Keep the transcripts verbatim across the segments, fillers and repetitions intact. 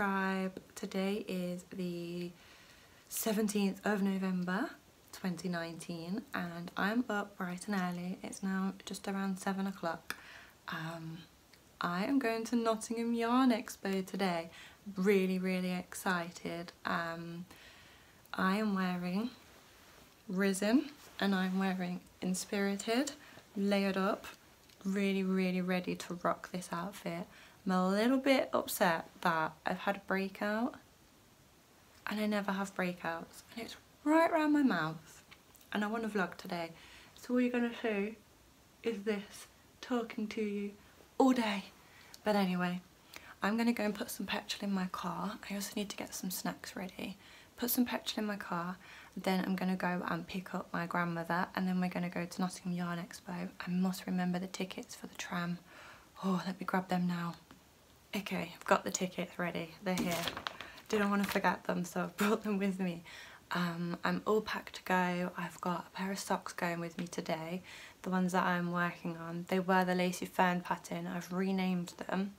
Tribe. Today is the seventeenth of November twenty nineteen and I'm up bright and early. It's now just around seven o'clock. Um, I am going to Nottingham Yarn Expo today. Really, really excited. Um, I am wearing Risen and I'm wearing Inspirited, layered up. Really, really ready to rock this outfit. I'm a little bit upset that I've had a breakout, and I never have breakouts, and it's right around my mouth, and I want to vlog today, so all you're going to see is this talking to you all day. But anyway, I'm going to go and put some petrol in my car. I also need to get some snacks ready, put some petrol in my car, then I'm going to go and pick up my grandmother, and then we're going to go to Nottingham Yarn Expo. I must remember the tickets for the tram. Oh, let me grab them now. Okay, I've got the tickets ready, they're here. Didn't want to forget them, so I've brought them with me. Um, I'm all packed to go. I've got a pair of socks going with me today, the ones that I'm working on. They were the Lacy Fern pattern, I've renamed them,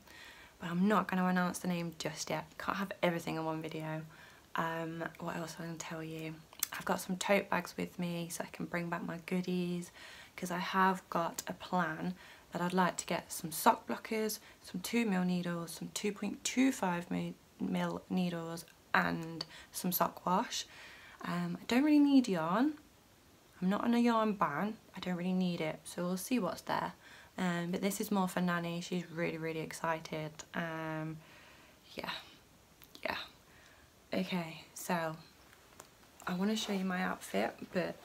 but I'm not going to announce the name just yet. Can't have everything in one video. Um, what else am I going to tell you? I've got some tote bags with me so I can bring back my goodies, because I have got a plan that I'd like to get some sock blockers, some two mil needles, some two point two five mil needles and some sock wash. Um, I don't really need yarn. I'm not on a yarn ban. I don't really need it, so we'll see what's there. Um, but this is more for Nanny. She's really, really excited. Um, yeah, yeah. Okay, so I want to show you my outfit, but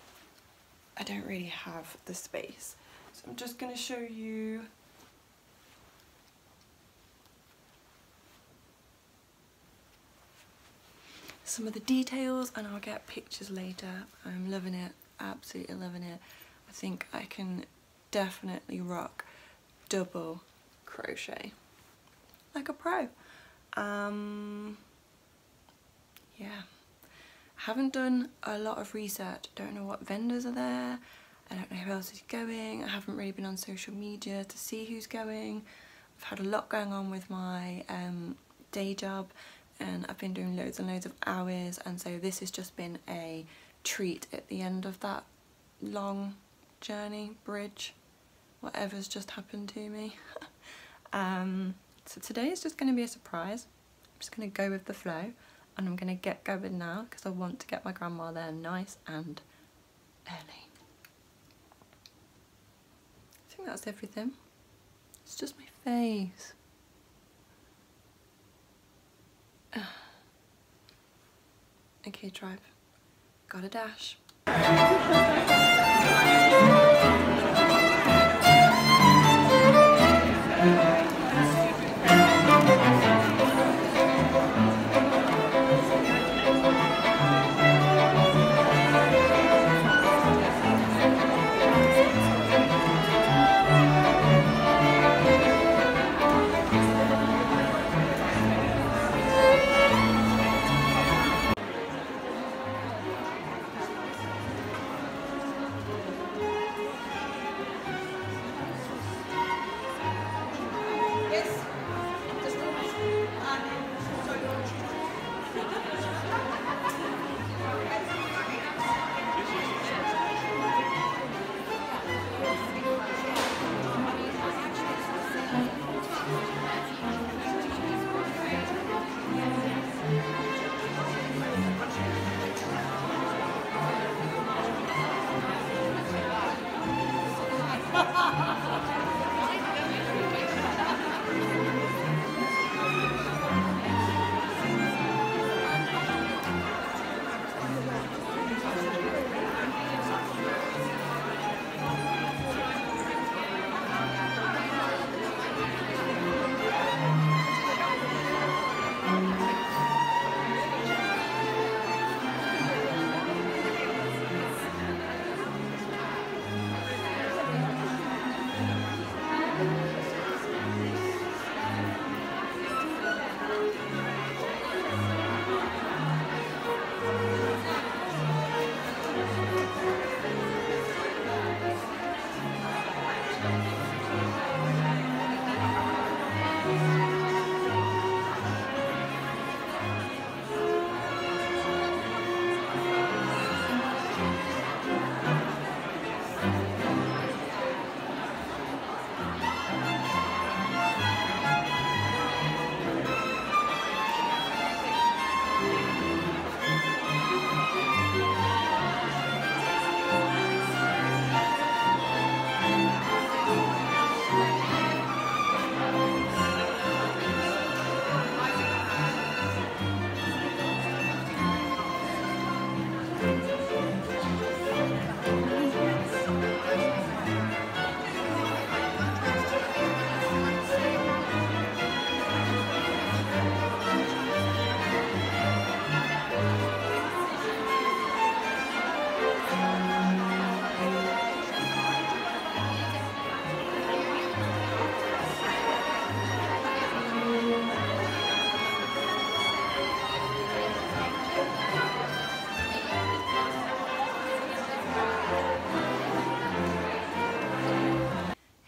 I don't really have the space. So I'm just going to show you some of the details, and I'll get pictures later. I'm loving it, absolutely loving it. I think I can definitely rock double crochet like a pro. Um, yeah, I haven't done a lot of research. I don't know what vendors are there. I don't know who else is going. I haven't really been on social media to see who's going. I've had a lot going on with my um, day job, and I've been doing loads and loads of hours, and so this has just been a treat at the end of that long journey, bridge, whatever's just happened to me. um, so today is just going to be a surprise. I'm just going to go with the flow, and I'm going to get going now because I want to get my grandma there nice and early. I think that's everything. It's just my face. Okay, tribe. Got a dash. Thank you.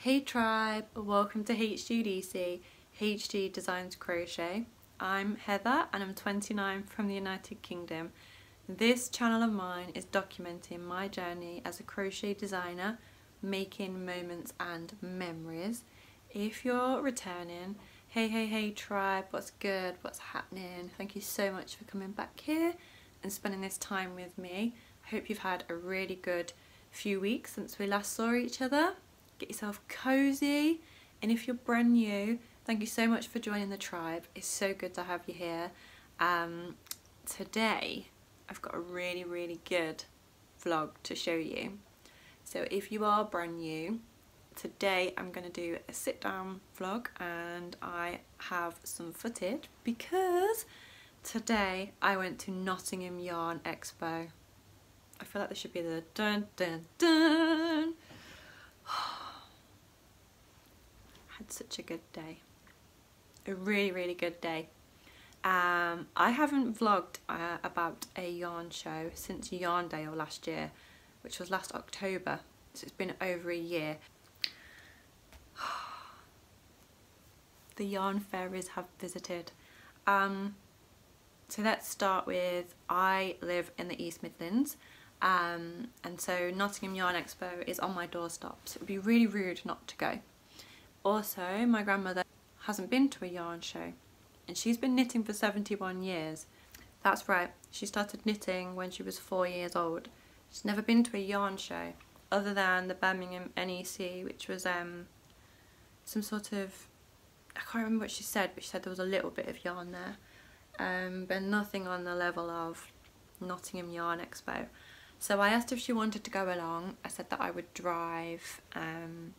Hey Tribe, welcome to H G D C, H G Designs Crochet. I'm Heather and I'm twenty-nine from the United Kingdom. This channel of mine is documenting my journey as a crochet designer, making moments and memories. If you're returning, hey hey hey Tribe, what's good, what's happening? Thank you so much for coming back here and spending this time with me. I hope you've had a really good few weeks since we last saw each other. Get yourself cozy, and if you're brand new, thank you so much for joining the tribe. It's so good to have you here. Um, today I've got a really really good vlog to show you. So if you are brand new, today I'm going to do a sit down vlog and I have some footage because today I went to Nottingham Yarn Expo. I feel like there should be the dun dun dun. Had such a good day, a really really good day. Um, I haven't vlogged uh, about a yarn show since Yarndale last year, which was last October, so it's been over a year. The yarn fairies have visited. Um, so let's start with, I live in the East Midlands. Um, and so Nottingham Yarn Expo is on my doorstep, so it would be really rude not to go. Also, my grandmother hasn't been to a yarn show and she's been knitting for seventy-one years. That's right, she started knitting when she was four years old. She's never been to a yarn show other than the Birmingham N E C, which was um, some sort of, I can't remember what she said, but she said there was a little bit of yarn there, um, but nothing on the level of Nottingham Yarn Expo. So I asked if she wanted to go along. I said that I would drive um,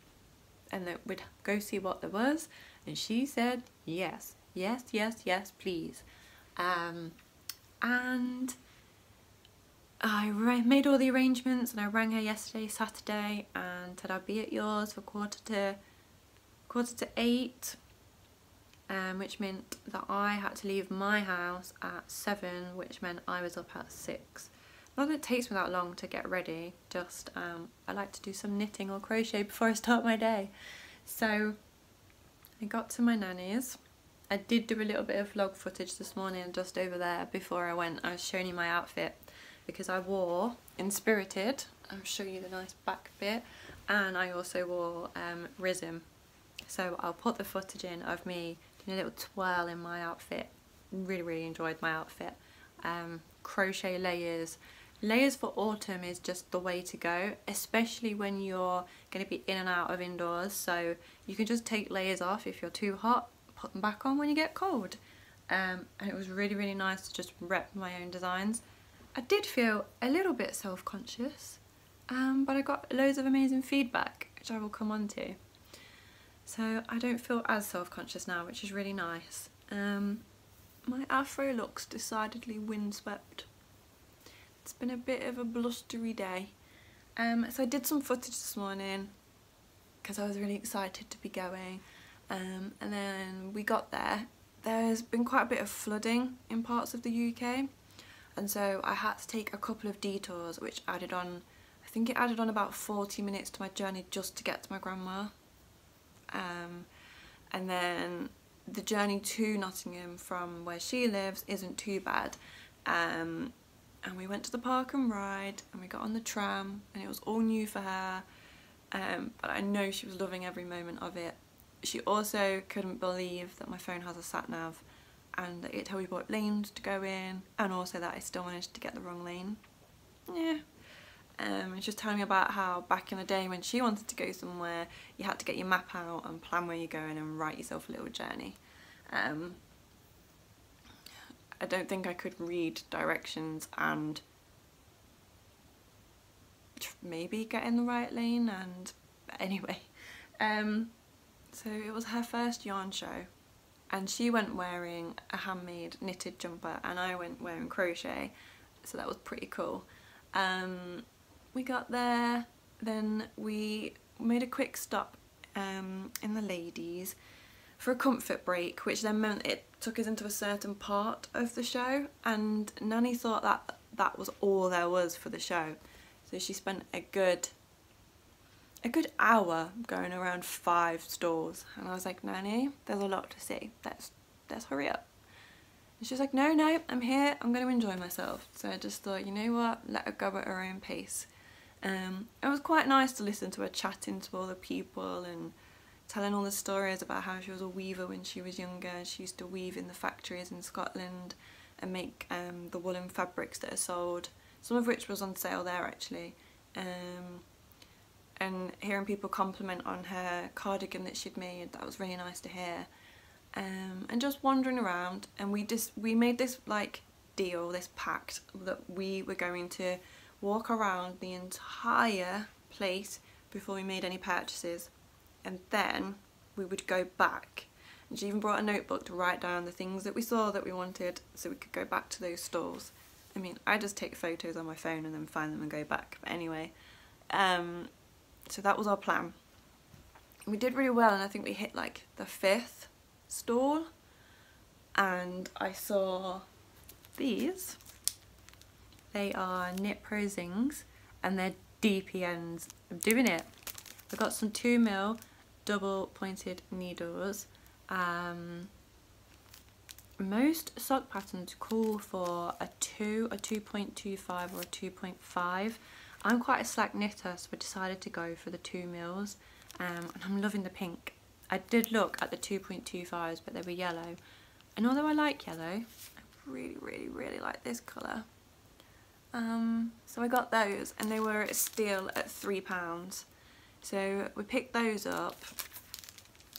and that we'd go see what there was, and she said yes, yes, yes, yes, please. Um, and I made all the arrangements and I rang her yesterday, Saturday, and said I'd be at yours for quarter to, quarter to eight, um, which meant that I had to leave my house at seven, which meant I was up at six. Not that it takes me that long to get ready, just um, I like to do some knitting or crochet before I start my day. So I got to my nanny's. I did do a little bit of vlog footage this morning just over there before I went. I was showing you my outfit because I wore Inspirited, I'll show you the nice back bit, and I also wore um, Risen. So I'll put the footage in of me doing a little twirl in my outfit. Really, really enjoyed my outfit. Um, crochet layers. Layers for autumn is just the way to go, especially when you're going to be in and out of indoors, so you can just take layers off if you're too hot, put them back on when you get cold. Um, and it was really really nice to just rep my own designs. I did feel a little bit self-conscious, um, but I got loads of amazing feedback, which I will come on to. So I don't feel as self-conscious now, which is really nice. Um, my afro looks decidedly windswept. It's been a bit of a blustery day. Um, so I did some footage this morning because I was really excited to be going, um, and then we got there. There's been quite a bit of flooding in parts of the U K, and so I had to take a couple of detours, which added on, I think it added on about forty minutes to my journey just to get to my grandma. Um, and then the journey to Nottingham from where she lives isn't too bad. Um, And we went to the park and ride, and we got on the tram, and it was all new for her. Um, but I know she was loving every moment of it. She also couldn't believe that my phone has a sat nav, and that it told me what lanes to go in, and also that I still managed to get the wrong lane. Yeah. Um, and she was telling me about how back in the day when she wanted to go somewhere, you had to get your map out and plan where you're going and write yourself a little journey. Um, I don't think I could read directions and maybe get in the right lane, and but anyway, um, so it was her first yarn show, and she went wearing a handmade knitted jumper and I went wearing crochet, so that was pretty cool. Um, we got there, then we made a quick stop um, in the ladies for a comfort break, which then meant it took us into a certain part of the show, and Nanny thought that that was all there was for the show. So she spent a good a good hour going around five stores, and I was like, Nanny, there's a lot to see, let's let's hurry up. And she was like, no no, I'm here, I'm going to enjoy myself. So I just thought, you know what, let her go at her own pace. Um, it was quite nice to listen to her chatting to all the people and telling all the stories about how she was a weaver when she was younger. She used to weave in the factories in Scotland and make um, the woolen fabrics that are sold, some of which was on sale there actually. Um, and hearing people compliment on her cardigan that she'd made, that was really nice to hear. Um, and just wandering around, and we just we made this like deal, this pact, that we were going to walk around the entire place before we made any purchases, and then we would go back. And she even brought a notebook to write down the things that we saw that we wanted so we could go back to those stores. I mean, I just take photos on my phone and then find them and go back, but anyway, um, so that was our plan. We did really well, and I think we hit like the fifth stall, and I saw these. They are knit prosings, and they're D P Ns. I'm doing it. I got some two mil double pointed needles. Um, most sock patterns call for a two, a two point two five or a two point five. I'm quite a slack knitter, so I decided to go for the two mils, um, and I'm loving the pink. I did look at the two point two fives, but they were yellow, and although I like yellow, I really really really like this colour. Um, so I got those, and they were at a steal at three pounds. So we picked those up,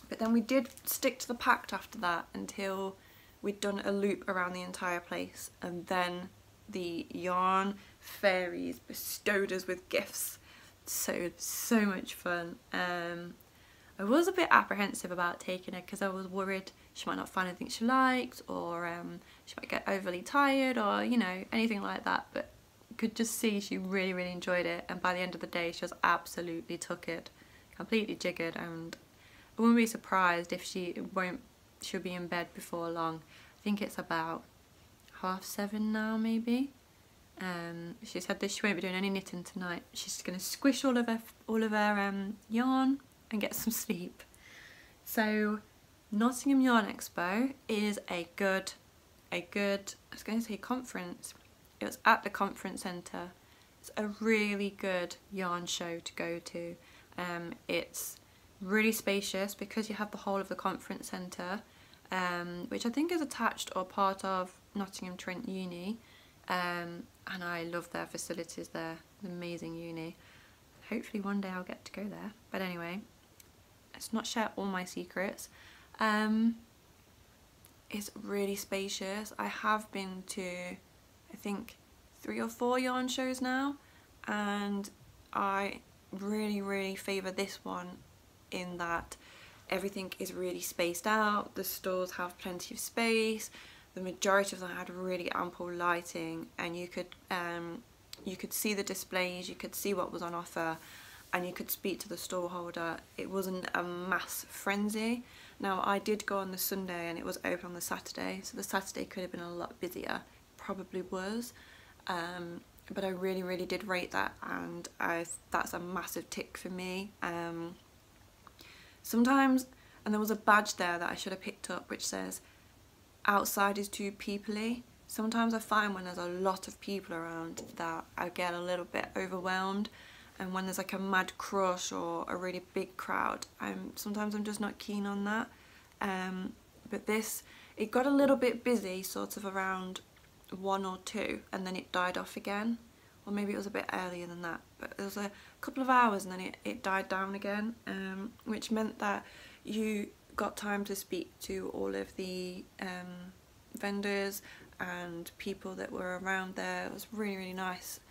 but then we did stick to the pact after that until we'd done a loop around the entire place, and then the yarn fairies bestowed us with gifts. So, so much fun. Um, I was a bit apprehensive about taking her because I was worried she might not find anything she likes, or um, she might get overly tired, or you know, anything like that, but could just see she really really enjoyed it, and by the end of the day she was absolutely took it, completely jiggered, and I wouldn't be surprised if she won't she'll be in bed before long. I think it's about half seven now maybe. Um, she said that she won't be doing any knitting tonight, she's going to squish all of her all of her um, yarn and get some sleep. So Nottingham Yarn Expo is a good a good I was going to say conference. It was at the conference centre. It's a really good yarn show to go to. Um, it's really spacious because you have the whole of the conference centre, um, which I think is attached or part of Nottingham Trent Uni, um, and I love their facilities there. It's an amazing uni. Hopefully one day I'll get to go there, but anyway, let's not share all my secrets. Um, it's really spacious. I have been to, I think, three or four yarn shows now, and I really really favour this one in that everything is really spaced out, the stores have plenty of space, the majority of them had really ample lighting, and you could um, you could see the displays, you could see what was on offer, and you could speak to the store holder. It wasn't a mass frenzy. Now I did go on the Sunday and it was open on the Saturday, so the Saturday could have been a lot busier, probably was, um, but I really really did rate that, and I, that's a massive tick for me. Um, sometimes, and there was a badge there that I should have picked up which says outside is too peoply. Sometimes I find when there's a lot of people around that I get a little bit overwhelmed, and when there's like a mad crush or a really big crowd, I'm sometimes I'm just not keen on that. Um, but this, it got a little bit busy sort of around one or two, and then it died off again, or maybe it was a bit earlier than that, but it was a couple of hours and then it, it died down again, um, which meant that you got time to speak to all of the um, vendors and people that were around there. It was really really nice.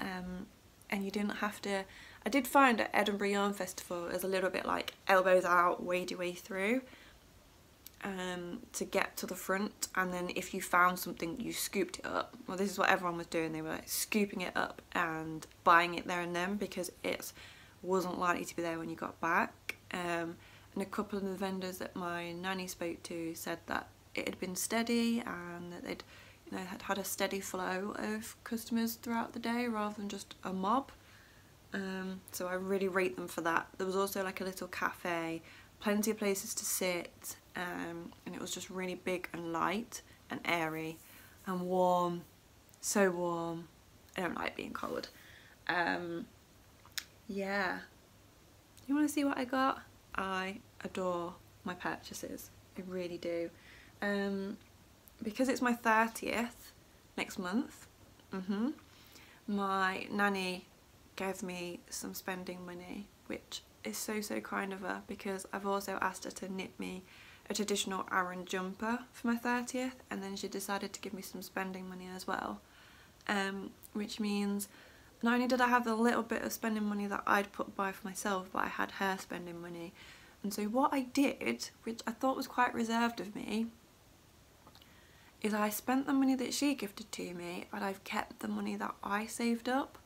Um, and you didn't have to, I did find at Edinburgh Yarn Festival is a little bit like elbows out, wade your way through um, to get to the front, and then if you found something you scooped it up. Well, this is what everyone was doing, they were like scooping it up and buying it there and then because it wasn't likely to be there when you got back. Um, and a couple of the vendors that my nanny spoke to said that it had been steady and that they'd you know, had had a steady flow of customers throughout the day rather than just a mob, Um, so I really rate them for that. There was also like a little cafe, plenty of places to sit, um, and it was just really big and light and airy and warm, so warm. I don't like being cold. Um, yeah. You want to see what I got? I adore my purchases, I really do. Um, because it's my thirtieth next month, mm-hmm, my nanny gave me some spending money, which is so so kind of her, because I've also asked her to knit me a traditional Aran jumper for my thirtieth, and then she decided to give me some spending money as well, um, which means not only did I have the little bit of spending money that I'd put by for myself, but I had her spending money. And so what I did, which I thought was quite reserved of me, is I spent the money that she gifted to me, and I've kept the money that I saved up.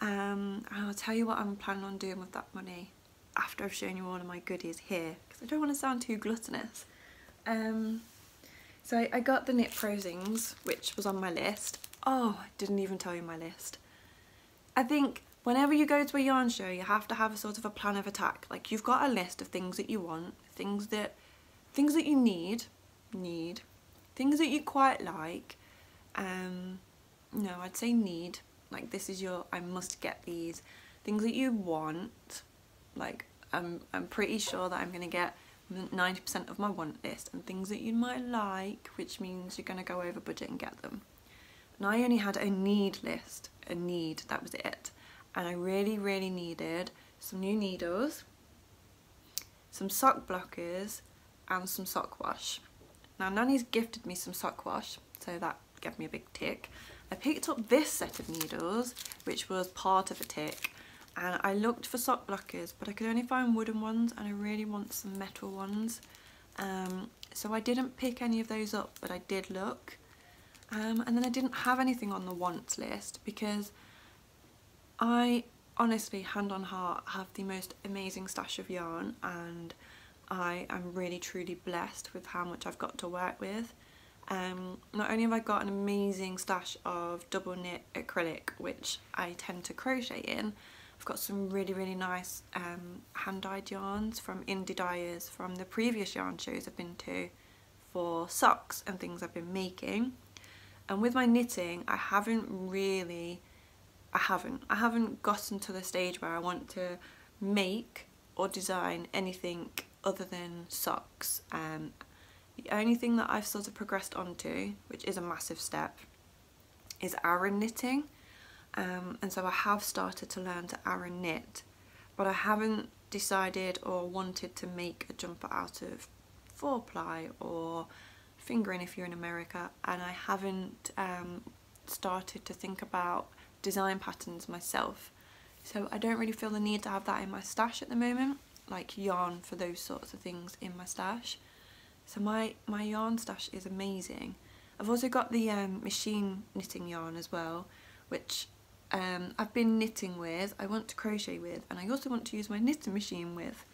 Um, and I'll tell you what I'm planning on doing with that money after I've shown you all of my goodies here, because I don't want to sound too gluttonous. Um, so I, I got the Knit Prosings, which was on my list. Oh, I didn't even tell you my list. I think whenever you go to a yarn show, you have to have a sort of a plan of attack. Like, you've got a list of things that you want, things that, things that you need, need, things that you quite like. Um, no, I'd say need. Like, this is your, I must get these. Things that you want, like, I'm, I'm pretty sure that I'm going to get ninety percent of my want list, and things that you might like, which means you're going to go over budget and get them. And I only had a need list, a need, that was it. And I really, really needed some new needles, some sock blockers, and some sock wash. Now, Nanny's gifted me some sock wash, so that gave me a big tick. I picked up this set of needles, which was part of a tick, and I looked for sock blockers, but I could only find wooden ones, and I really want some metal ones. Um, so I didn't pick any of those up, but I did look. Um, and then I didn't have anything on the wants list, because I honestly, hand on heart, have the most amazing stash of yarn, and I am really truly blessed with how much I've got to work with. Um, not only have I got an amazing stash of double knit acrylic, which I tend to crochet in, I've got some really really nice um, hand dyed yarns from indie dyers from the previous yarn shows I've been to for socks and things I've been making. And with my knitting, I haven't really, I haven't, I haven't gotten to the stage where I want to make or design anything other than socks. Um, The only thing that I've sort of progressed onto, which is a massive step, is Aran knitting. Um, and so I have started to learn to Aran knit, but I haven't decided or wanted to make a jumper out of four ply or fingering if you're in America, and I haven't um, started to think about design patterns myself. So I don't really feel the need to have that in my stash at the moment, like yarn for those sorts of things in my stash. So my, my yarn stash is amazing. I've also got the um, machine knitting yarn as well, which um, I've been knitting with, I want to crochet with, and I also want to use my knitting machine with.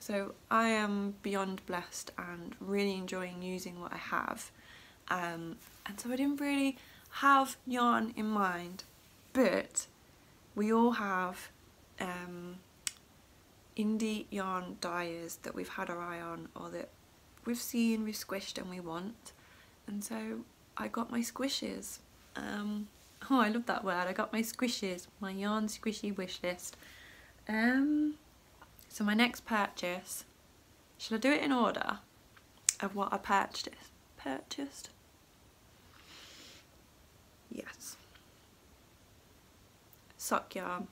So I am beyond blessed and really enjoying using what I have. Um, and so I didn't really have yarn in mind, but we all have um, indie yarn dyers that we've had our eye on, or that we've seen, we've squished, and we want. And so I got my squishes. Um, oh, I love that word. I got my squishes, my yarn squishy wish list. Um, so my next purchase, shall I do it in order of what I purchased? Purchased? Yes. Sock yarn.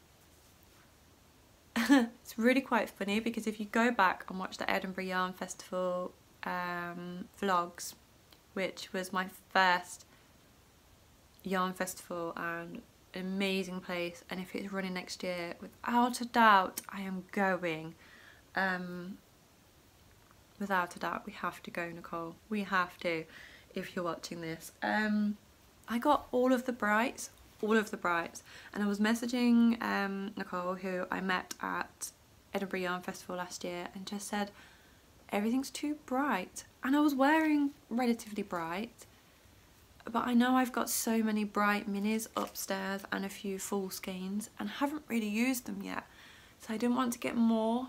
It's really quite funny, because if you go back and watch the Edinburgh Yarn Festival Um, vlogs, which was my first yarn festival and an amazing place, and if it's running next year, without a doubt I am going. Um, without a doubt, we have to go, Nicole, we have to, if you're watching this. Um, I got all of the brights, all of the brights, and I was messaging um, Nicole, who I met at Edinburgh Yarn Festival last year, and just said, everything's too bright, and I was wearing relatively bright, but I know I've got so many bright minis upstairs and a few full skeins and haven't really used them yet, so I didn't want to get more,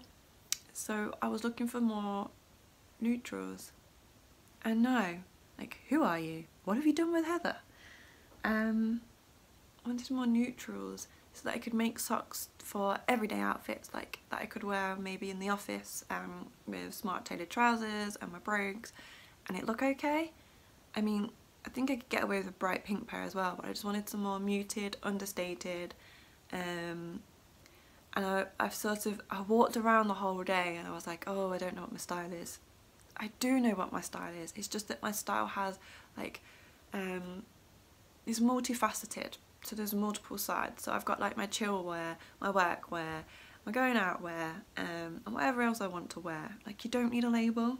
so I was looking for more neutrals. And no, like, who are you? What have you done with Heather? Um, I wanted more neutrals so that I could make socks for everyday outfits, like that I could wear maybe in the office um, with smart tailored trousers and my brogues, and it look okay. I mean, I think I could get away with a bright pink pair as well, but I just wanted some more muted, understated, um, and I, I've sort of, I walked around the whole day and I was like, oh, I don't know what my style is. I do know what my style is, it's just that my style has, like, um, it's multifaceted, so there's multiple sides. So I've got like my chill wear, my work wear, my going out wear, um, and whatever else I want to wear. Like, you don't need a label.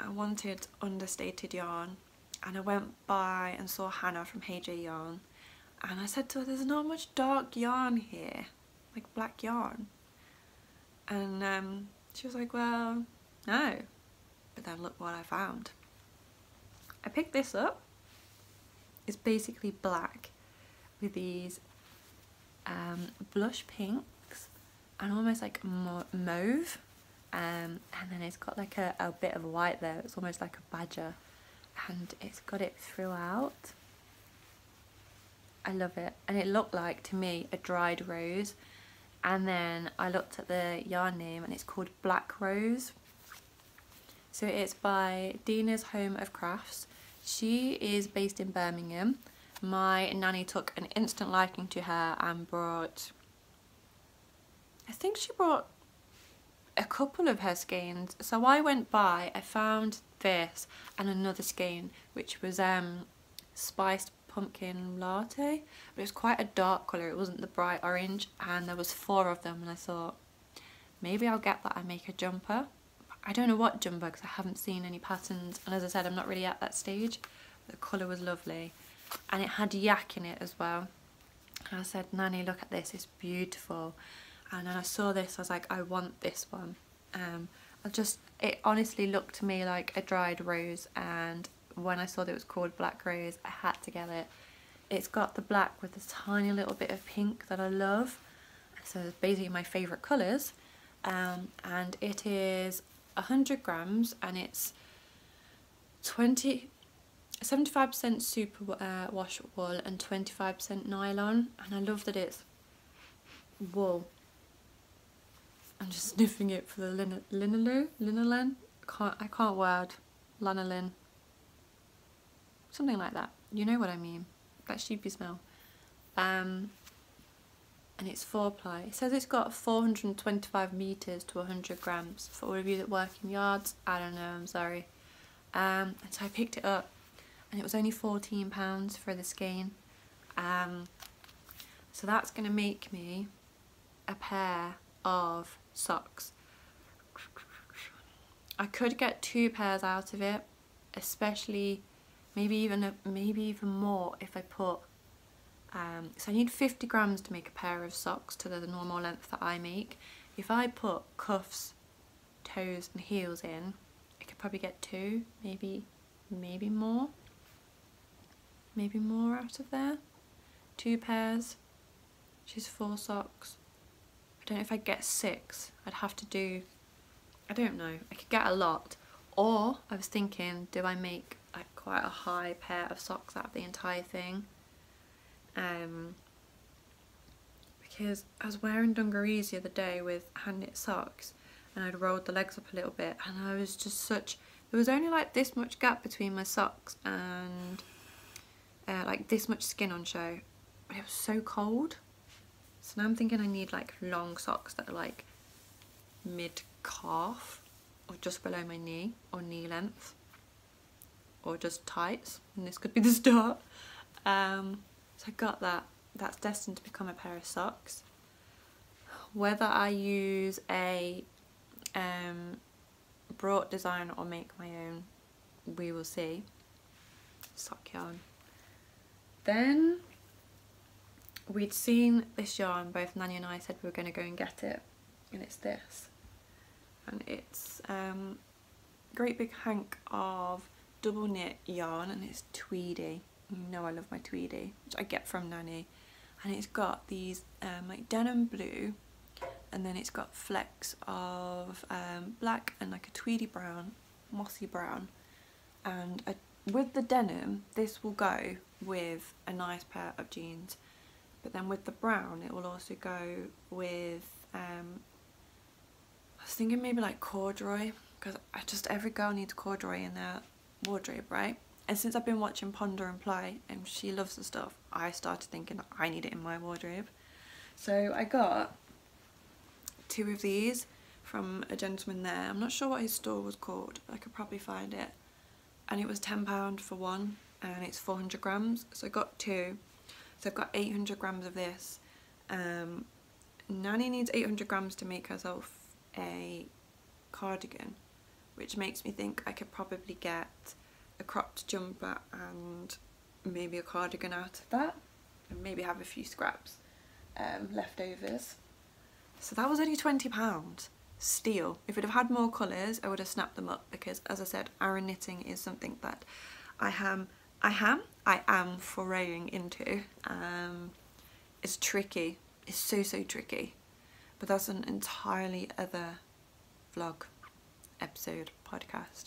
I wanted understated yarn, and I went by and saw Hannah from H G Yarn, and I said to her, there's not much dark yarn here, like black yarn. And um, she was like, well, no, but then look what I found. I picked this up. It's basically black with these um, blush pinks and almost like mauve, um, and then it's got like a, a bit of white there. It's almost like a badger, and it's got it throughout. I love it, and it looked like, to me, a dried rose. And then I looked at the yarn name and it's called Black Rose. So it's by Dina's Home of Crafts. She is based in Birmingham. My nanny took an instant liking to her and brought, I think she brought a couple of her skeins. So I went by, I found this and another skein, which was um, spiced pumpkin latte, but it was quite a dark colour, it wasn't the bright orange, and there was four of them, and I thought, maybe I'll get that and make a jumper. I don't know what jumper because I haven't seen any patterns, and as I said, I'm not really at that stage. The colour was lovely, and it had yak in it as well. And I said, Nanny, look at this, it's beautiful. And then I saw this, I was like, I want this one. Um, I just, it honestly looked to me like a dried rose, and when I saw that it was called Black Rose, I had to get it. It's got the black with the tiny little bit of pink that I love. So it's basically my favourite colours, um, and it is one hundred grams, and it's seventy-five percent super uh, wash wool and twenty-five percent nylon. And I love that it's wool. I'm just sniffing it for the lin linolo linolin. Can't I can't word lanolin, something like that. You know what I mean? That sheepy smell. Um, and it's four ply. It says it's got four hundred twenty-five meters to one hundred grams. For all of you that work in yards, I don't know, I'm sorry. Um, and so I picked it up, and it was only fourteen pounds for the skein. Um, so that's going to make me a pair of socks. I could get two pairs out of it, especially maybe even a, maybe even more if I put. Um, so I need fifty grams to make a pair of socks to the, the normal length that I make. If I put cuffs, toes and heels in, I could probably get two, maybe, maybe more, maybe more out of there. Two pairs, which is four socks. I don't know if I'd get six, I'd have to do, I don't know, I could get a lot. Or I was thinking, do I make like quite a high pair of socks out of the entire thing? Um, because I was wearing dungarees the other day with hand knit socks, and I'd rolled the legs up a little bit, and I was just such, there was only like this much gap between my socks and uh, like this much skin on show, but it was so cold. So now I'm thinking I need like long socks that are like mid calf or just below my knee or knee length, or just tights, and this could be the start. Um, So I got that, that's destined to become a pair of socks. Whether I use a um, brought design or make my own, we will see. Sock yarn. Then we'd seen this yarn, both Nanny and I said we were going to go and get it, and it's this. And it's um, a great big hank of double knit yarn and it's tweedy. You know I love my tweedy, which I get from Nanny. And it's got these um, like denim blue, and then it's got flecks of um, black and like a tweedy brown, mossy brown. And I, with the denim, this will go with a nice pair of jeans. But then with the brown, it will also go with, um, I was thinking maybe like corduroy, because I just, every girl needs corduroy in their wardrobe, right? And since I've been watching Ponder and Ply, and she loves the stuff, I started thinking I need it in my wardrobe. So I got two of these from a gentleman there. I'm not sure what his store was called, but I could probably find it. And it was ten pounds for one, and it's four hundred grams. So I got two. So I've got eight hundred grams of this. Um, Nanny needs eight hundred grams to make herself a cardigan, which makes me think I could probably get a cropped jumper and maybe a cardigan out of that, and maybe have a few scraps, um, leftovers. So that was only twenty pounds. Steal. If it had had more colours, I would have snapped them up, because as I said, Aran knitting is something that I am, I am, I am foraying into. Um, it's tricky. It's so, so tricky. But that's an entirely other vlog, episode, podcast.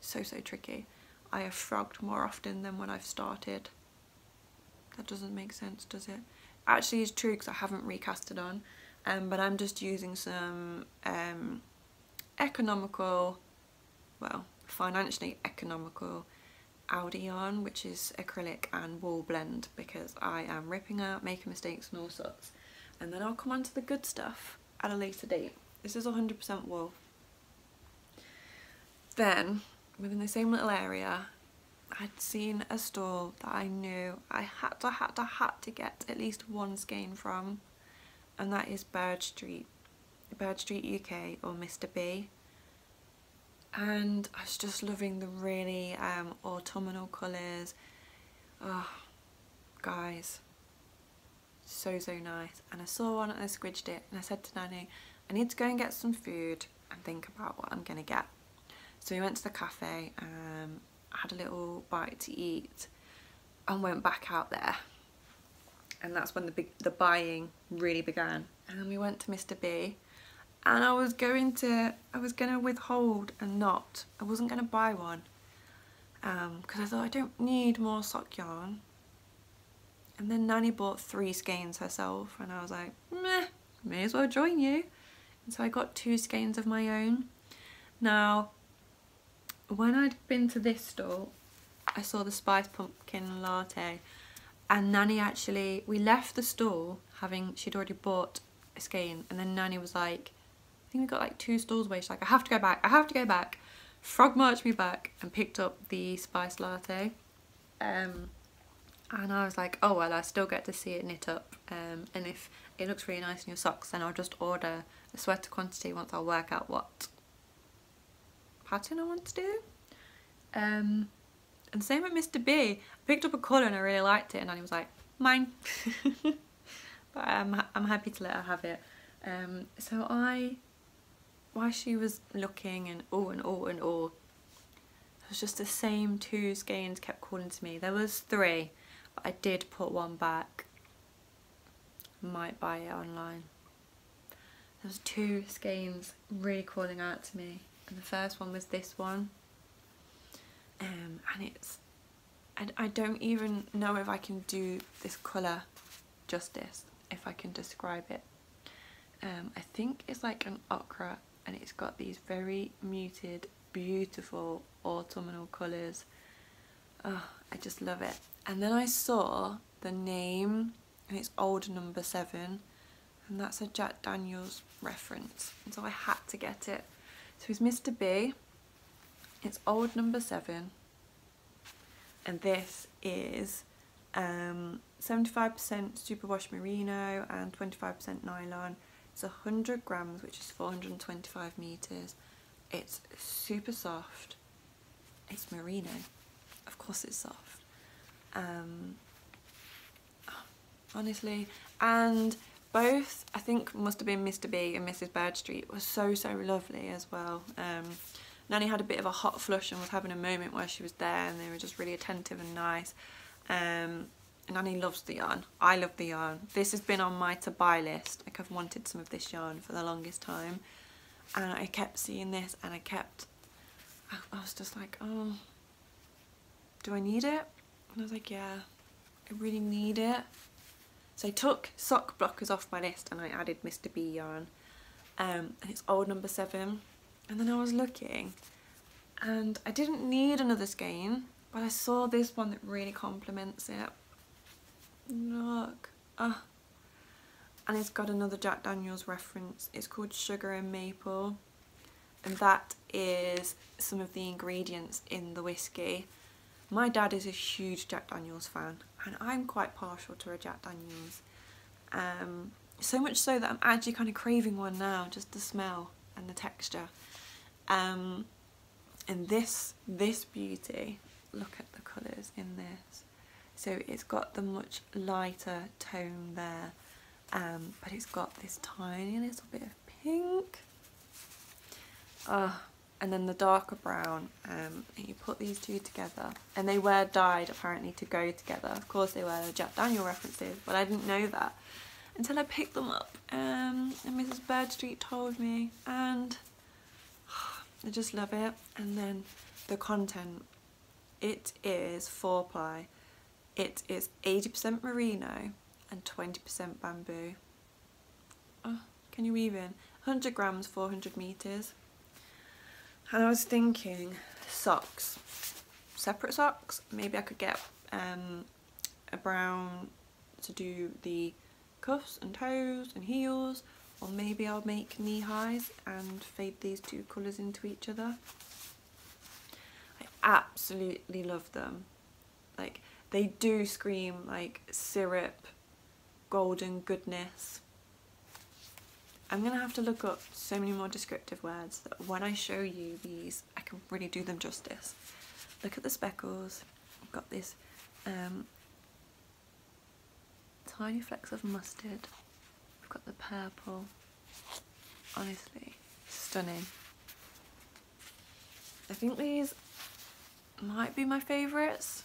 So, so tricky. I have frogged more often than when I've started. That doesn't make sense, does it? Actually, it's true, because I haven't recasted on. Um, but I'm just using some um, economical, well, financially economical Aldi yarn, which is acrylic and wool blend, because I am ripping out, making mistakes and all sorts. And then I'll come on to the good stuff at a later date. This is one hundred percent wool. Then, within the same little area, I'd seen a store that I knew I had to, had to, had to get at least one skein from, and that is Bird Street, Bird Street U K, or Mister B. And I was just loving the really um, autumnal colours. Oh, guys, so, so nice. And I saw one and I squidged it, and I said to Nanny, I need to go and get some food and think about what I'm gonna get. So we went to the cafe, um, had a little bite to eat, and went back out there. And that's when the big, the buying really began. And then we went to Mister B, and I was going to, I was going to withhold and not. I wasn't going to buy one, um, because I thought I don't need more sock yarn. And then Nanny bought three skeins herself, and I was like, meh, may as well join you. And so I got two skeins of my own. Now, when I'd been to this store, I saw the spice pumpkin latte, and Nanny actually, we left the store having, she'd already bought a skein, and then Nanny was like, I think we got like two stalls away, she's like, I have to go back, I have to go back. Frog marched me back and picked up the spice latte, um, and I was like, oh well, I still get to see it knit up, um, and if it looks really nice in your socks, then I'll just order a sweater quantity once I work out what pattern I want to do. Um, and same with Mister B. I picked up a colour and I really liked it, and Nanny was like, mine. But I'm, I'm happy to let her have it. Um, so I, while she was looking and oh and oh and oh, it was just the same two skeins kept calling to me. There was three, but I did put one back. Might buy it online. There was two skeins really calling out to me. And the first one was this one, um, and it's, and I don't even know if I can do this colour justice, if I can describe it. Um, I think it's like an ochre, and it's got these very muted, beautiful autumnal colours. Oh, I just love it. And then I saw the name, and it's Old Number seven, and that's a Jack Daniels reference, and so I had to get it. So it's Mister B, it's Old Number seven, and this is um, seventy-five percent superwash merino and twenty-five percent nylon. It's one hundred grams, which is four hundred twenty-five meters. It's super soft. It's merino. Of course it's soft. Um, oh, honestly, and both, I think, must have been Mister B and Missus Bird Street, were so, so lovely as well. Um, Nanny had a bit of a hot flush and was having a moment where she was there, and they were just really attentive and nice. Um, Nanny loves the yarn. I love the yarn. This has been on my to buy list. Like, I've wanted some of this yarn for the longest time, and I kept seeing this, and I kept, I, I was just like, oh, do I need it? And I was like, yeah, I really need it. So I took sock blockers off my list and I added Mister B yarn, um, and it's Old Number seven. And then I was looking, and I didn't need another skein, but I saw this one that really complements it. Look, ah, and it's got another Jack Daniels reference. It's called Sugar and Maple, and that is some of the ingredients in the whiskey. My dad is a huge Jack Daniels fan, and I'm quite partial to a Jack Daniels, um, so much so that I'm actually kind of craving one now, just the smell and the texture. Um, and this, this beauty, look at the colours in this. So it's got the much lighter tone there, um, but it's got this tiny little bit of pink. Uh, and then the darker brown, um, and you put these two together, and they were dyed apparently to go together. Of course they were Jack Daniel references, but I didn't know that until I picked them up, um, and Missus Bird Street told me, and oh, I just love it. And then the content, it is four ply. It is eighty percent merino and twenty percent bamboo. Oh, can you even? one hundred grams, four hundred meters. And I was thinking socks, separate socks. Maybe I could get um, a brown to do the cuffs and toes and heels, or maybe I'll make knee highs and fade these two colours into each other. I absolutely love them. Like, they do scream like syrup, golden goodness. I'm gonna have to look up so many more descriptive words that when I show you these, I can really do them justice. Look at the speckles. I've got this um, tiny flecks of mustard. I've got the purple. Honestly, stunning. I think these might be my favourites,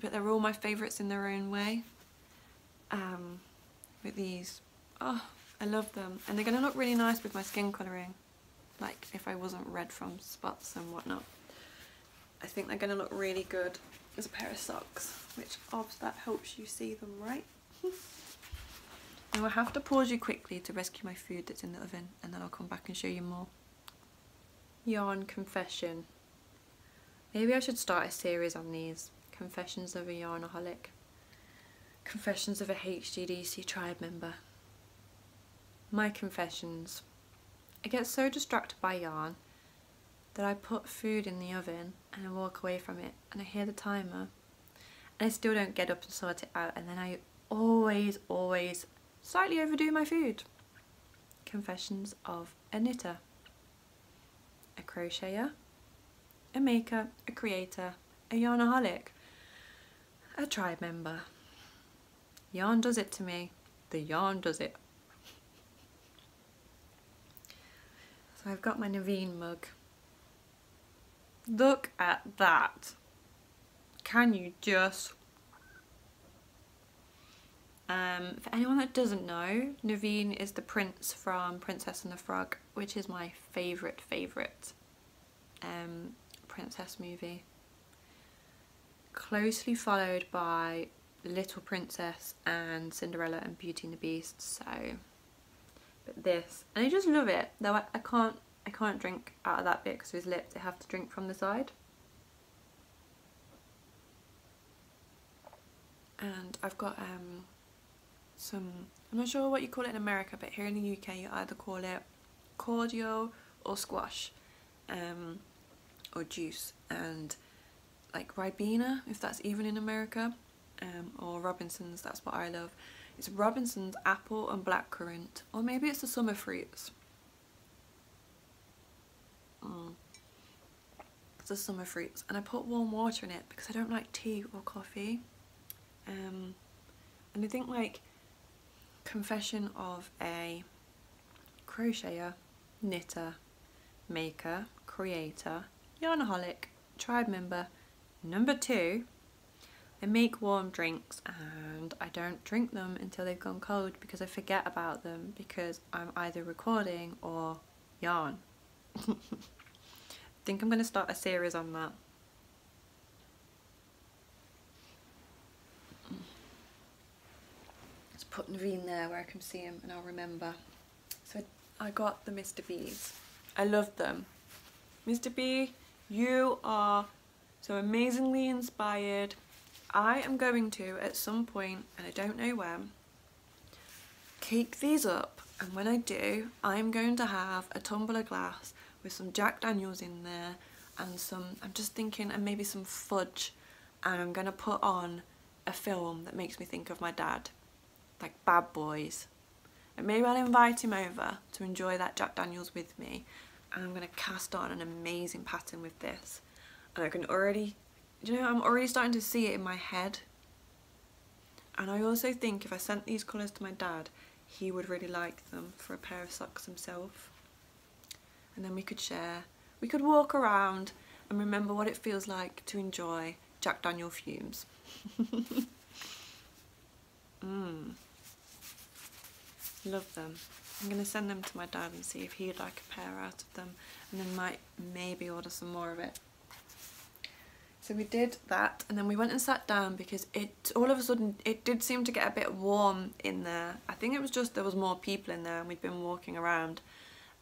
but they're all my favourites in their own way. Um, but these, oh, I love them, and they're going to look really nice with my skin colouring, like if I wasn't red from spots and whatnot. I think they're going to look really good as a pair of socks, which obviously that helps you see them, right? Now I have to pause you quickly to rescue my food that's in the oven, and then I'll come back and show you more. Yarn confession. Maybe I should start a series on these. Confessions of a yarnaholic. Confessions of a H G D C tribe member. My confessions. I get so distracted by yarn that I put food in the oven and I walk away from it, and I hear the timer and I still don't get up and sort it out, and then I always, always slightly overdo my food. Confessions of a knitter, a crocheter, a maker, a creator, a yarnaholic, a tribe member. Yarn does it to me. The yarn does it. So I've got my Naveen mug. Look at that. Can you just... Um, for anyone that doesn't know, Naveen is the prince from Princess and the Frog, which is my favourite, favourite um, princess movie. Closely followed by Little Princess and Cinderella and Beauty and the Beast, so... this, and I just love it though. I, I can't I can't drink out of that bit because of his lips. I have to drink from the side. And I've got um some, I'm not sure what you call it in America, but here in the U K you either call it cordial or squash, um or juice, and like Ribena, if that's even in America, um or Robinson's. That's what I love. It's Robinson's apple and blackcurrant, or maybe it's the summer fruits. Mm. It's the summer fruits, and I put warm water in it because I don't like tea or coffee. Um, and I think, like, confession of a crocheter, knitter, maker, creator, yarnaholic, tribe member number two. I make warm drinks and I don't drink them until they've gone cold because I forget about them because I'm either recording or yarn. I think I'm going to start a series on that. Let's put Naveen there where I can see him and I'll remember. So I got the Mister B's. I love them. Mister B, you are so amazingly inspired. I am going to, at some point, and I don't know when, cake these up, and when I do, I'm going to have a tumbler glass with some Jack Daniels in there and some, I'm just thinking, and maybe some fudge, and I'm going to put on a film that makes me think of my dad, like Bad Boys, and maybe I'll invite him over to enjoy that Jack Daniels with me, and I'm going to cast on an amazing pattern with this, and I can already... Do you know, I'm already starting to see it in my head. And I also think if I sent these colours to my dad, he would really like them for a pair of socks himself. And then we could share. We could walk around and remember what it feels like to enjoy Jack Daniel fumes. mm. Love them. I'm going to send them to my dad and see if he'd like a pair out of them. And then might maybe order some more of it. So we did that and then we went and sat down because it all of a sudden it did seem to get a bit warm in there. I think it was just there was more people in there and we'd been walking around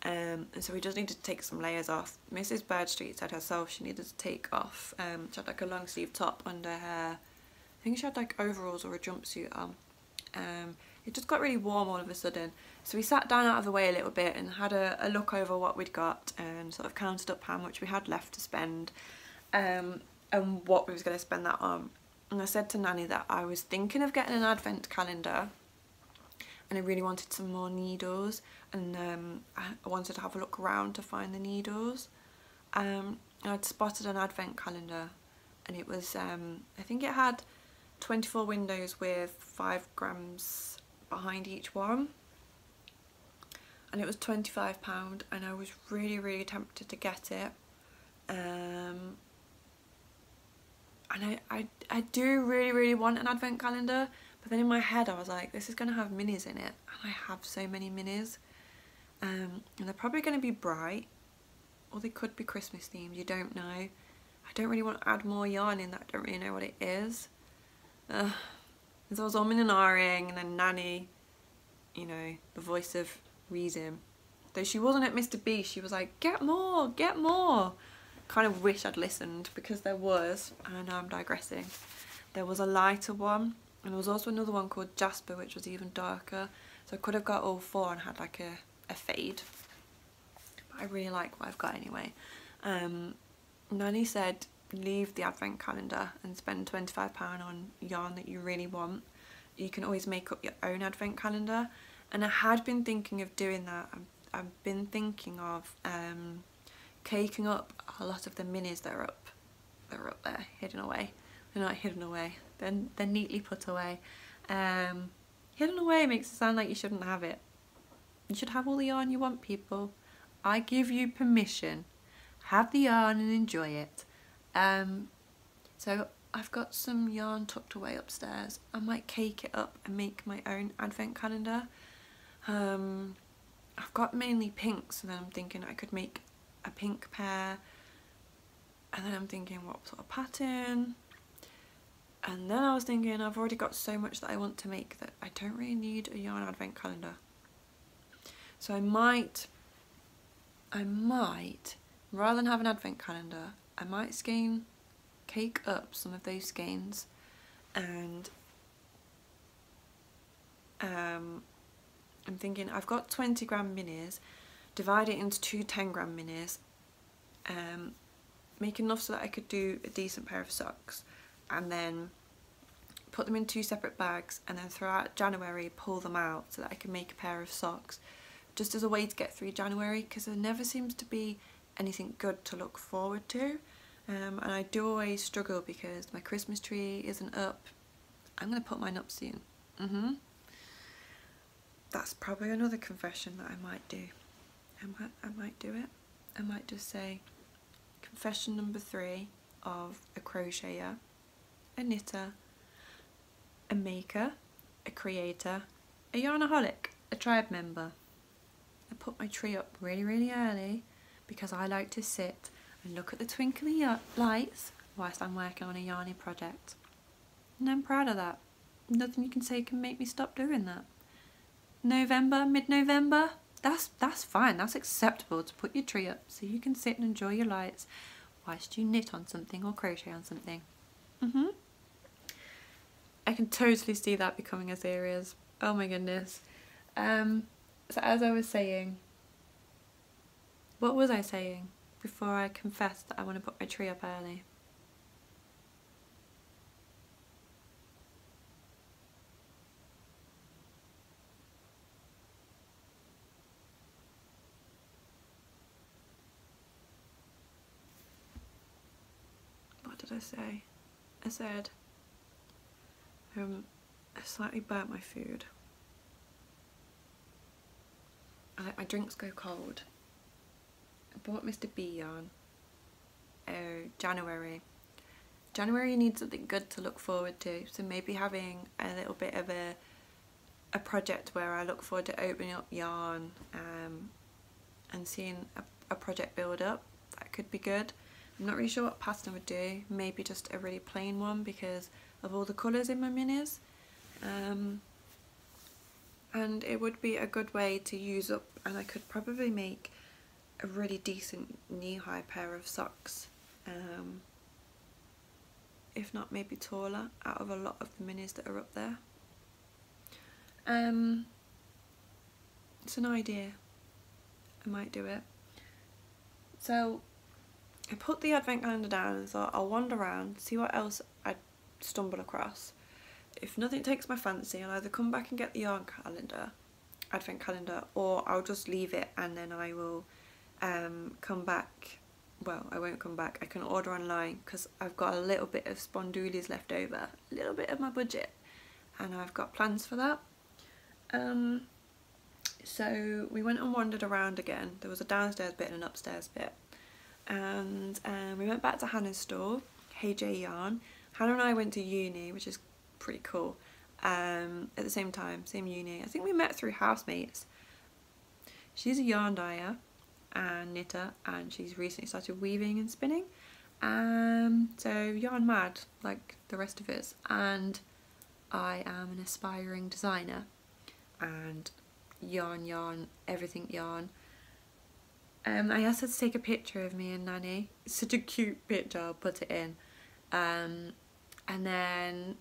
um, and so we just needed to take some layers off. Missus Bird Street said herself she needed to take off. Um, she had like a long sleeve top under her, I think she had like overalls or a jumpsuit on. Um, it just got really warm all of a sudden. So we sat down out of the way a little bit and had a, a look over what we'd got and sort of counted up how much we had left to spend. Um, and what we was going to spend that on. And I said to Nanny that I was thinking of getting an advent calendar and I really wanted some more needles and um, I wanted to have a look around to find the needles. Um, and I'd spotted an advent calendar and it was, um, I think it had twenty-four windows with five grams behind each one and it was twenty-five pounds and I was really, really tempted to get it. Um, And I, I, I do really, really want an advent calendar, but then in my head I was like, this is going to have minis in it, and I have so many minis. Um, and they're probably going to be bright, or they could be Christmas themed, you don't know. I don't really want to add more yarn in that, I don't really know what it is. Uh, so I was all mininaring, and then Nanny, you know, the voice of reason. Though she wasn't at Mister B, she was like, get more, get more. Kind of wish I'd listened because there was, I know I'm digressing, there was a lighter one and there was also another one called Jasper which was even darker, so I could have got all four and had like a, a fade, but I really like what I've got anyway. Um, Nanny said leave the advent calendar and spend twenty-five pounds on yarn that you really want, you can always make up your own advent calendar, and I had been thinking of doing that. I've, I've been thinking of um, caking up a lot of the minis that are up, that are up there, hidden away. They're not hidden away, they're, they're neatly put away. Um, hidden away makes it sound like you shouldn't have it. You should have all the yarn you want, people. I give you permission. Have the yarn and enjoy it. Um, so I've got some yarn tucked away upstairs. I might cake it up and make my own advent calendar. Um, I've got mainly pinks and then I'm thinking I could make a pink pair, and then I'm thinking what sort of pattern, and then I was thinking I've already got so much that I want to make that I don't really need a yarn advent calendar, so I might I might rather than have an advent calendar I might skein cake up some of those skeins and um, I'm thinking I've got twenty gram minis, divide it into two ten gram minis, um, make enough so that I could do a decent pair of socks and then put them in two separate bags and then throughout January pull them out so that I can make a pair of socks just as a way to get through January because there never seems to be anything good to look forward to, um, and I do always struggle because my Christmas tree isn't up. I'm going to put mine up soon. Mm-hmm. That's probably another confession that I might do. I might, I might do it. I might just say, confession number three of a crocheter, a knitter, a maker, a creator, a yarnaholic, a tribe member. I put my tree up really, really early because I like to sit and look at the twinkly lights whilst I'm working on a yarny project. And I'm proud of that. Nothing you can say can make me stop doing that. November, mid-November, that's, that's fine, that's acceptable to put your tree up so you can sit and enjoy your lights whilst you knit on something or crochet on something. Mm-hmm. I can totally see that becoming a series. Oh my goodness. Um, so as I was saying, what was I saying before I confessed that I want to put my tree up early? I say, I said, um, I slightly burnt my food. I let my drinks go cold. I bought Mister B yarn. Oh, January. January needs something good to look forward to, so maybe having a little bit of a a project where I look forward to opening up yarn um, and seeing a, a project build up, that could be good. I'm not really sure what pattern I would do, maybe just a really plain one because of all the colours in my minis. Um, and it would be a good way to use up, and I could probably make a really decent knee-high pair of socks. Um, if not maybe taller, out of a lot of the minis that are up there. Um, it's an idea. I might do it. So I put the advent calendar down and thought I'll wander around, see what else I stumble across. If nothing takes my fancy, I'll either come back and get the yarn calendar, advent calendar, or I'll just leave it and then I will um, come back. Well, I won't come back. I can order online because I've got a little bit of spondoolies left over, a little bit of my budget, and I've got plans for that. Um, so we went and wandered around again. There was a downstairs bit and an upstairs bit. And um, we went back to Hannah's store, K J Yarn. Hannah and I went to uni, which is pretty cool, um, at the same time, same uni. I think we met through housemates. She's a yarn dyer and knitter, and she's recently started weaving and spinning. Um, so yarn mad, like the rest of us. And I am an aspiring designer, and yarn, yarn, everything yarn. Um, I asked her to take a picture of me and Nanny. It's such a cute picture, I'll put it in. Um, and then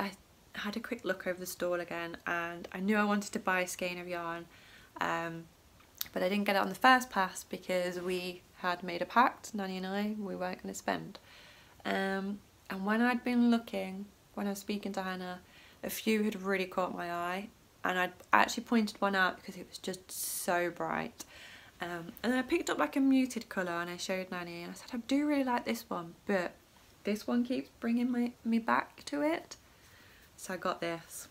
I had a quick look over the stall again, and I knew I wanted to buy a skein of yarn, um, but I didn't get it on the first pass because we had made a pact, Nanny and I, we weren't going to spend. Um, and when I'd been looking, when I was speaking to Hannah, a few had really caught my eye, and I'd actually pointed one out because it was just so bright. Um, and then I picked up like a muted colour and I showed Nanny and I said, I do really like this one, but this one keeps bringing my, me back to it. So I got this.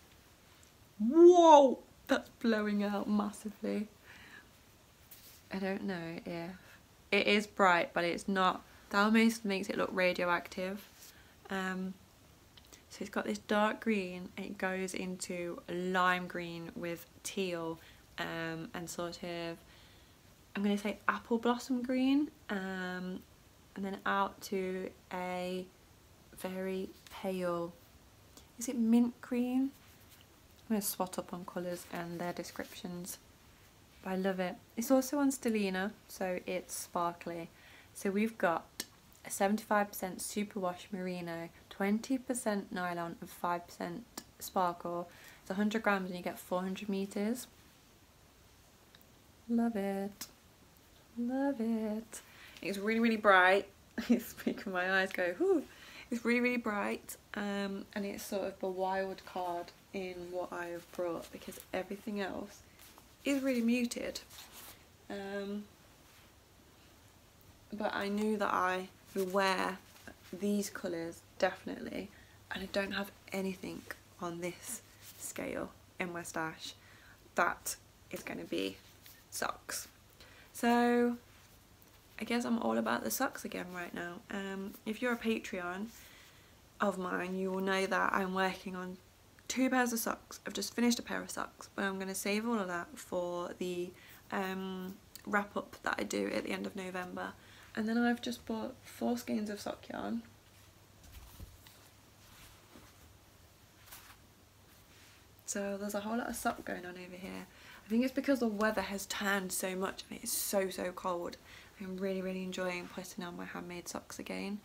Whoa, that's blowing out massively. I don't know if, it is bright, but it's not, that almost makes it look radioactive. Um, so it's got this dark green and it goes into lime green with teal um, and sort of, I'm going to say apple blossom green, um, and then out to a very pale, is it mint green? I'm going to swat up on colours and their descriptions, but I love it. It's also on Stellina, so it's sparkly. So we've got a seventy-five percent superwash merino, twenty percent nylon and five percent sparkle. It's one hundred grams and you get four hundred metres. Love it. Love it. It's really, really bright. It's making my eyes go, whoo. It's really, really bright. Um, and it's sort of the wild card in what I have brought because everything else is really muted. Um, but I knew that I would wear these colours, definitely. And I don't have anything on this scale in my stash. That is going to be socks. So I guess I'm all about the socks again right now. Um, if you're a Patreon of mine, you will know that I'm working on two pairs of socks. I've just finished a pair of socks, but I'm going to save all of that for the um, wrap up that I do at the end of November. And then I've just bought four skeins of sock yarn. So there's a whole lot of sock going on over here. I think it's because the weather has turned so much and it's so, so cold. I'm really, really enjoying putting on my handmade socks again.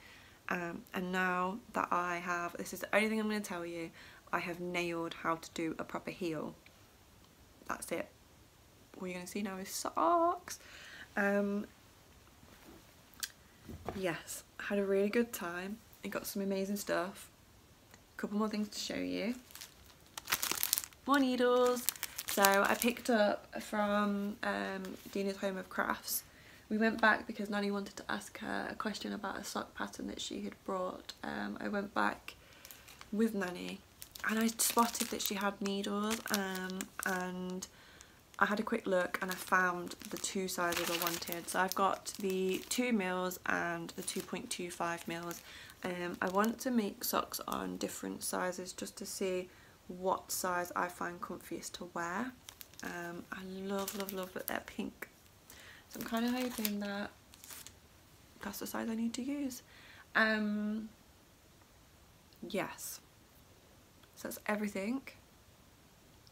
Um, and now that I have, this is the only thing I'm going to tell you, I have nailed how to do a proper heel. That's it. All you're going to see now is socks. Um, yes, I had a really good time and got some amazing stuff. A couple more things to show you. More needles. So I picked up from um, Dina's Home of Crafts. We went back because Nanny wanted to ask her a question about a sock pattern that she had brought. Um, I went back with Nanny and I spotted that she had needles, um, and I had a quick look and I found the two sizes I wanted. So I've got the two mils and the two point two five mils. Um, I want to make socks on different sizes just to see what size I find comfiest to wear. Um, I love, love, love that they're pink. So I'm kind of hoping that that's the size I need to use. Um, yes. So that's everything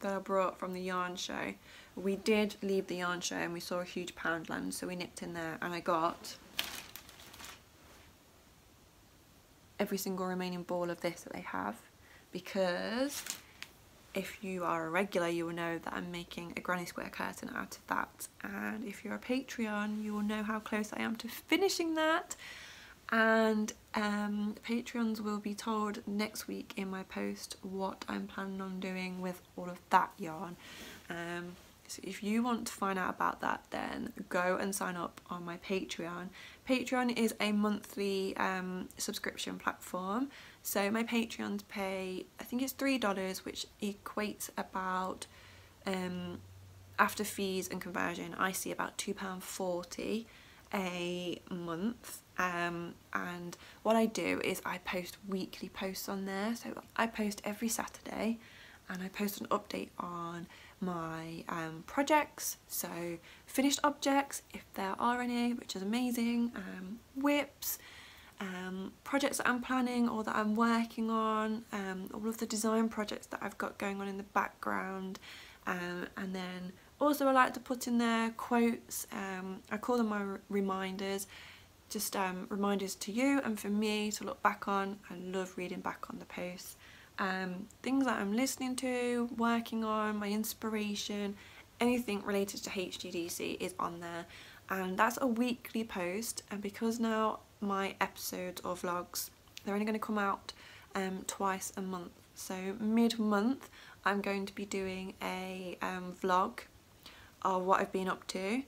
that I brought from the yarn show. We did leave the yarn show and we saw a huge Poundland, so we nipped in there and I got every single remaining ball of this that they have, because if you are a regular, you will know that I'm making a granny square curtain out of that. And if you're a Patreon, you will know how close I am to finishing that. And um, Patreons will be told next week in my post what I'm planning on doing with all of that yarn. Um, so if you want to find out about that, then go and sign up on my Patreon. Patreon is a monthly um, subscription platform. So my Patreons pay, I think it's three dollars, which equates about, um, after fees and conversion, I see about two pounds forty a month. Um, and what I do is I post weekly posts on there. So I post every Saturday and I post an update on my um, projects. So finished objects, if there are any, which is amazing, um, whips. Um, projects that I'm planning or that I'm working on, um, all of the design projects that I've got going on in the background, um, and then also I like to put in there quotes, um, I call them my reminders, just um, reminders to you and for me to look back on. I love reading back on the posts, um, things that I'm listening to, working on, my inspiration, anything related to H G D C is on there, and that's a weekly post. And because now my episodes or vlogs, they're only going to come out um, twice a month, so mid-month I'm going to be doing a um, vlog of what I've been up to.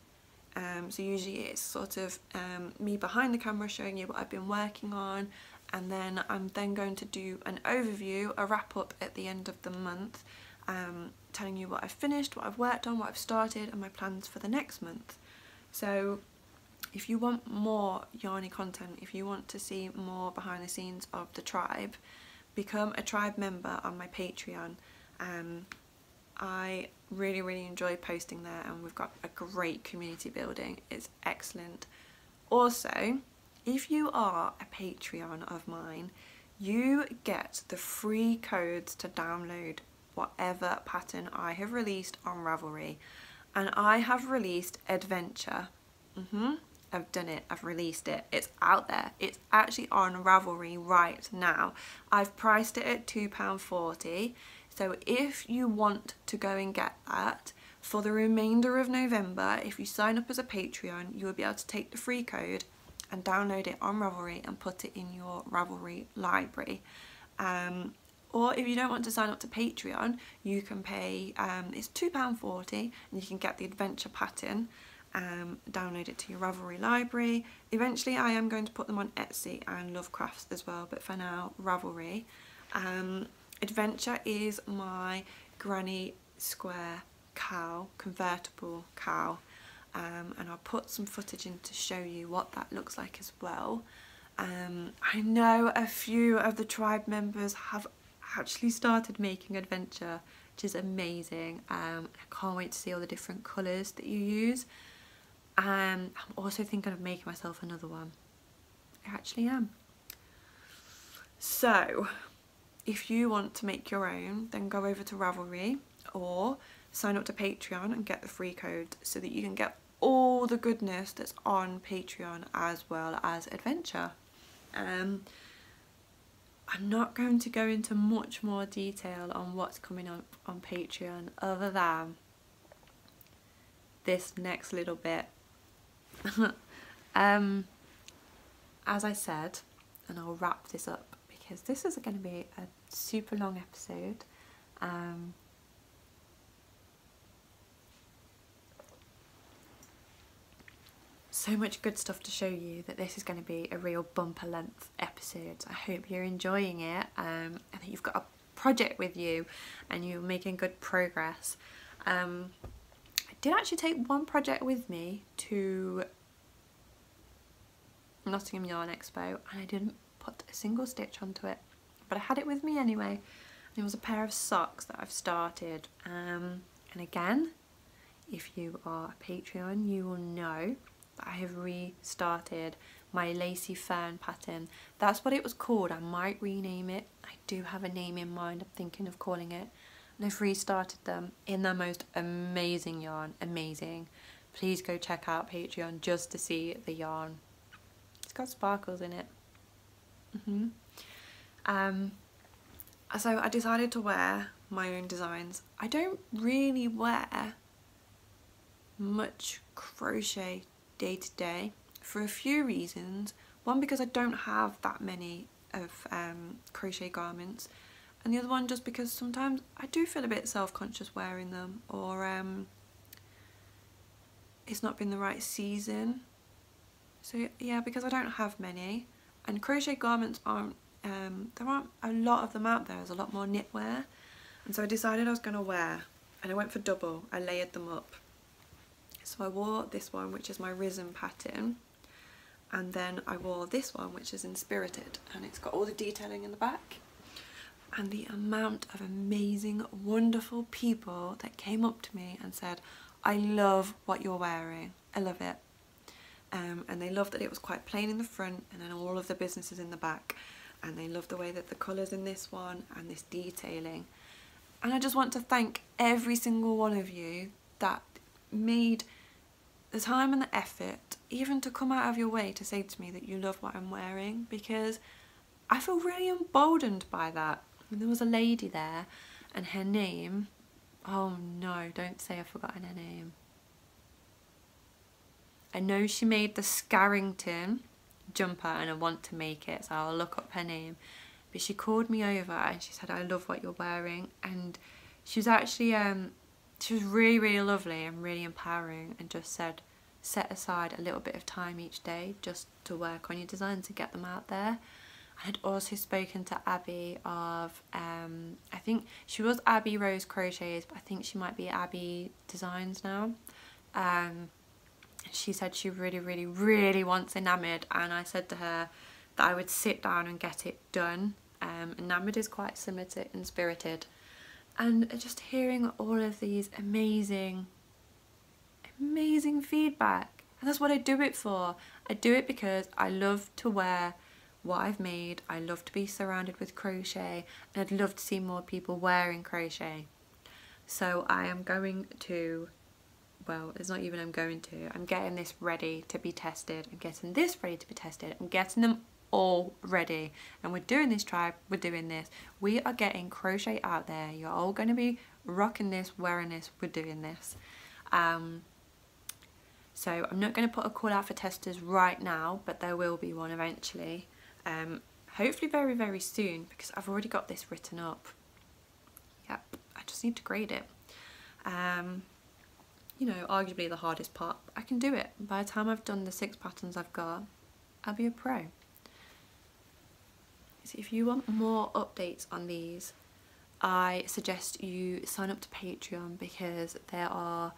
Um, so usually it's sort of um, me behind the camera showing you what I've been working on, and then I'm then going to do an overview, a wrap-up at the end of the month, um, telling you what I've finished, what I've worked on, what I've started, and my plans for the next month. So if you want more yarny content, if you want to see more behind the scenes of the tribe, become a tribe member on my Patreon. Um, I really, really enjoy posting there and we've got a great community building. It's excellent. Also, if you are a Patreon of mine, you get the free codes to download whatever pattern I have released on Ravelry. And I have released Adventure. Mm-hmm. I've done it, I've released it, it's out there, it's actually on Ravelry right now. I've priced it at two pounds forty, so if you want to go and get that, for the remainder of November, if you sign up as a Patreon, you will be able to take the free code and download it on Ravelry and put it in your Ravelry library. Um, or if you don't want to sign up to Patreon, you can pay, um, it's two pounds forty and you can get the Adventure pattern. Um, download it to your Ravelry library. Eventually I am going to put them on Etsy and Lovecrafts as well, but for now Ravelry. Um, Adventure is my granny square cow, convertible cow. um, and I'll put some footage in to show you what that looks like as well. Um, I know a few of the tribe members have actually started making Adventure, which is amazing. Um, I can't wait to see all the different colours that you use. Um, I'm also thinking of making myself another one. I actually am. So, if you want to make your own, then go over to Ravelry or sign up to Patreon and get the free code so that you can get all the goodness that's on Patreon as well as Adventure. Um, I'm not going to go into much more detail on what's coming up on Patreon other than this next little bit. um, as I said, and I'll wrap this up because this is going to be a super long episode. Um, so much good stuff to show you that this is going to be a real bumper length episode. I hope you're enjoying it um, and that you've got a project with you and you're making good progress. Um, I did actually take one project with me to Nottingham Yarn Expo and I didn't put a single stitch onto it, but I had it with me anyway, and it was a pair of socks that I've started. Um, and again, if you are a Patreon, you will know I have restarted my Lacy Fern pattern. That's what it was called. I might rename it. I do have a name in mind. I'm thinking of calling it. And I've restarted them in their most amazing yarn. Amazing. Please go check out Patreon just to see the yarn. It's got sparkles in it. Mm-hmm. Um, so I decided to wear my own designs. I don't really wear much crochet day to day for a few reasons. One, because I don't have that many of um, crochet garments, and the other one just because sometimes I do feel a bit self-conscious wearing them, or um, it's not been the right season. So yeah, because I don't have many, and crochet garments aren't, um, there aren't a lot of them out there. There's a lot more knitwear, and so I decided I was going to wear, and I went for double. I layered them up. So I wore this one, which is my Risen pattern, and then I wore this one, which is Inspirited, and it's got all the detailing in the back. And the amount of amazing, wonderful people that came up to me and said, I love what you're wearing, I love it. Um, and they loved that it was quite plain in the front and then all of the businesses in the back, and they loved the way that the colours in this one and this detailing. And I just want to thank every single one of you that made the time and the effort even to come out of your way to say to me that you love what I'm wearing, because I feel really emboldened by that. And there was a lady there, and her name, oh no, don't say I've forgotten her name. I know she made the Scarrington jumper and I want to make it, so I'll look up her name, but she called me over and she said, I love what you're wearing. And she was actually um she was really, really lovely and really empowering, and just said, set aside a little bit of time each day just to work on your designs and get them out there. I had also spoken to Abby of, um, I think she was Abby Rose Crochets, but I think she might be Abby Designs now. Um, she said she really, really, really wants Enamoured, and I said to her that I would sit down and get it done. Um, Enamoured is quite similar to Inspirited. And just hearing all of these amazing, amazing feedback. And that's what I do it for. I do it because I love to wear what I've made. I love to be surrounded with crochet. And I'd love to see more people wearing crochet. So I am going to, well, it's not even I'm going to. I'm getting this ready to be tested. I'm getting this ready to be tested. I'm getting them all ready, and we're doing this, tribe. We're doing this. We are getting crochet out there. You're all going to be rocking this, wearing this. We're doing this. Um, so I'm not going to put a call out for testers right now, but there will be one eventually. Um, hopefully very, very soon, because I've already got this written up. Yep, I just need to grade it. Um, you know, arguably the hardest part. I can do it. By the time I've done the six patterns I've got, I'll be a pro. So if you want more updates on these, I suggest you sign up to Patreon, because there are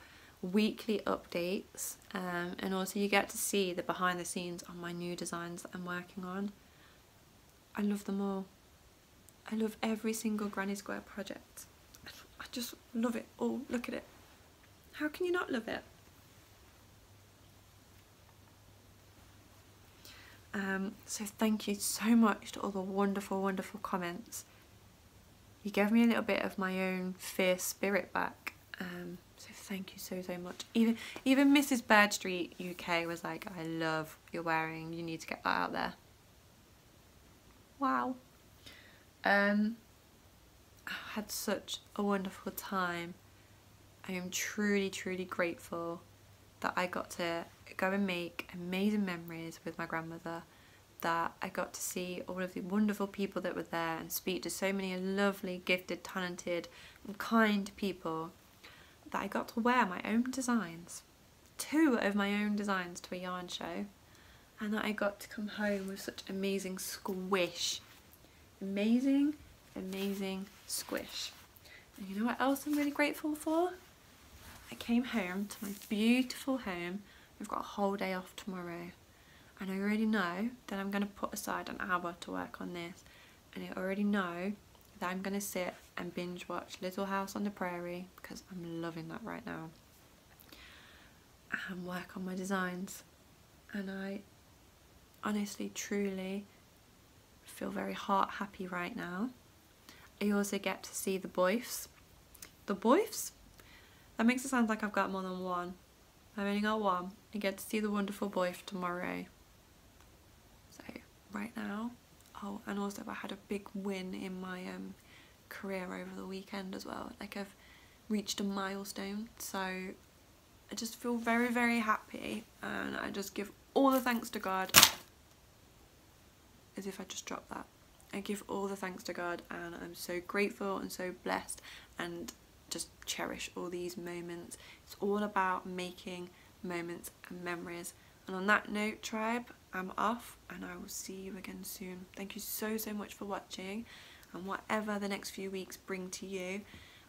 weekly updates, um, and also you get to see the behind the scenes on my new designs that I'm working on. I love them all. I love every single Granny Square project. I just love it all. Look at it. How can you not love it? Um, so thank you so much to all the wonderful, wonderful comments. You gave me a little bit of my own fierce spirit back. Um, so thank you so, so much. Even even Missus Bird Street U K was like, I love your wearing. You need to get that out there. Wow. Um, I had such a wonderful time. I am truly, truly grateful that I got to go and make amazing memories with my grandmother, that I got to see all of the wonderful people that were there and speak to so many lovely, gifted, talented and kind people, that I got to wear my own designs, two of my own designs, to a yarn show, and that I got to come home with such amazing squish. Amazing, amazing squish. And you know what else I'm really grateful for? I came home to my beautiful home. We've got a whole day off tomorrow, and I already know that I'm going to put aside an hour to work on this, and I already know that I'm going to sit and binge watch Little House on the Prairie, because I'm loving that right now, and work on my designs. And I honestly, truly feel very heart happy right now. I also get to see the boifs. The boifs? That makes it sound like I've got more than one. I've only got one. I get to see the wonderful boif tomorrow. So right now, oh, and also I had a big win in my um, career over the weekend as well. Like, I've reached a milestone, so I just feel very, very happy, and I just give all the thanks to God. As if I just dropped that. I give all the thanks to God, and I'm so grateful and so blessed, and just cherish all these moments. It's all about making moments and memories. And on that note, tribe, I'm off, and I will see you again soon. Thank you so, so much for watching, and whatever the next few weeks bring to you,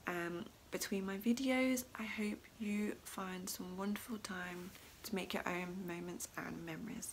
um, between my videos, I hope you find some wonderful time to make your own moments and memories.